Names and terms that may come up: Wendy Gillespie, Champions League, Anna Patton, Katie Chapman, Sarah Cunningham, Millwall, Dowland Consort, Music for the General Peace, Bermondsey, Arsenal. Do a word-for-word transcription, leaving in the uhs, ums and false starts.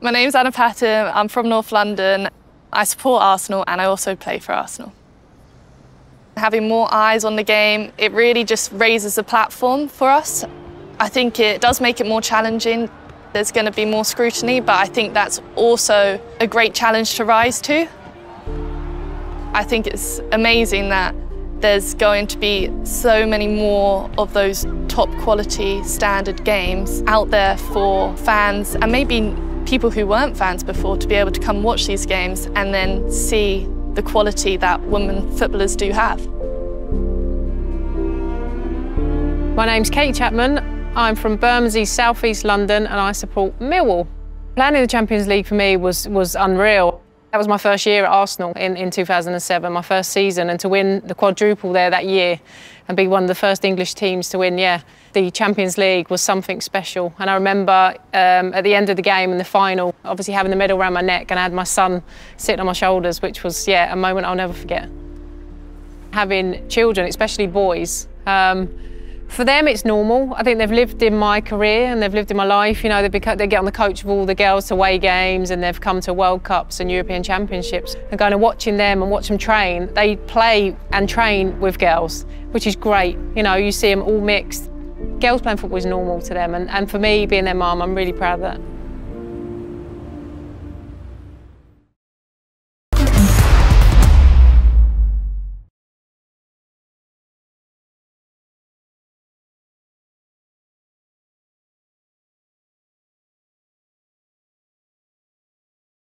My name's Anna Patton, I'm from North London. I support Arsenal and I also play for Arsenal. Having more eyes on the game, it really just raises the platform for us. I think it does make it more challenging. There's going to be more scrutiny, but I think that's also a great challenge to rise to. I think it's amazing that there's going to be so many more of those top quality standard games out there for fans and maybe people who weren't fans before to be able to come watch these games and then see the quality that women footballers do have. My name's Katie Chapman. I'm from Bermondsey, South East London, and I support Millwall. Playing in the Champions League for me was, was unreal. That was my first year at Arsenal in, in two thousand seven, my first season, and to win the quadruple there that year and be one of the first English teams to win, yeah, the Champions League was something special. And I remember um, at the end of the game in the final, obviously having the medal around my neck, and I had my son sitting on my shoulders, which was, yeah, a moment I'll never forget. Having children, especially boys, um, for them it's normal. I think they've lived in my career and they've lived in my life. You know, they, become, they get on the coach of all the girls to away games, and they've come to World Cups and European Championships. And going and watching them and watch them train, they play and train with girls, which is great. You know, you see them all mixed. Girls playing football is normal to them, and, and for me, being their mum, I'm really proud of that.